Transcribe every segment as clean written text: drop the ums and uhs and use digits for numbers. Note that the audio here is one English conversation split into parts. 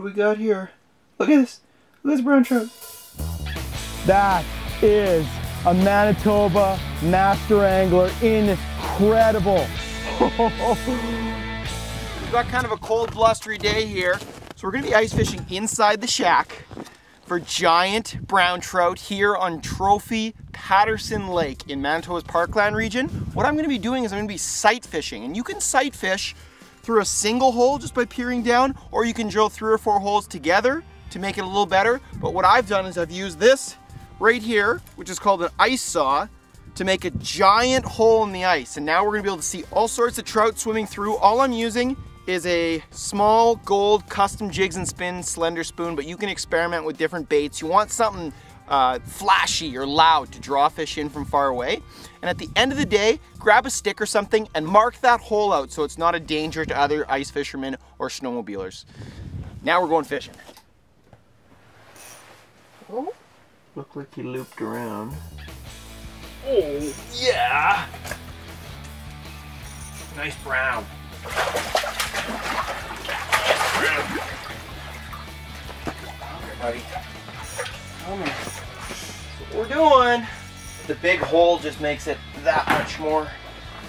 do we got here? Look at this. Look at this brown trout. That is a Manitoba master angler. Incredible. We've got kind of a cold, blustery day here, so we're going to be ice fishing inside the shack for giant brown trout here on Trophy Patterson Lake in Manitoba's Parkland region. What I'm going to be doing is I'm going to be sight fishing, and you can sight fish through a single hole just by peering down, or you can drill 3 or 4 holes together to make it a little better. But what I've done is I've used this right here, which is called an ice saw, to make a giant hole in the ice. And now we're gonna be able to see all sorts of trout swimming through. All I'm using is a small gold custom jigs and spin slender spoon, but you can experiment with different baits. You want something flashy or loud to draw fish in from far away. And at the end of the day, grab a stick or something and mark that hole out so it's not a danger to other ice fishermen or snowmobilers. Now we're going fishing. Oh, looked like he looped around. Oh, yeah. Nice brown. Okay, buddy. Come here. That's what we're doing. The big hole just makes it that much more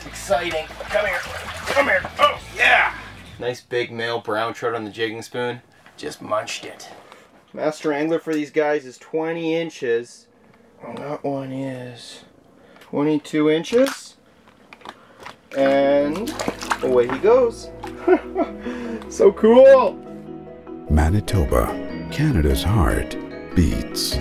exciting. Come here. Come here. Oh, yeah. Nice big male brown trout on the jigging spoon. Just munched it. Master angler for these guys is 20 inches. Well, that one is 22 inches, and away he goes. So cool! Manitoba, Canada's heart, beats.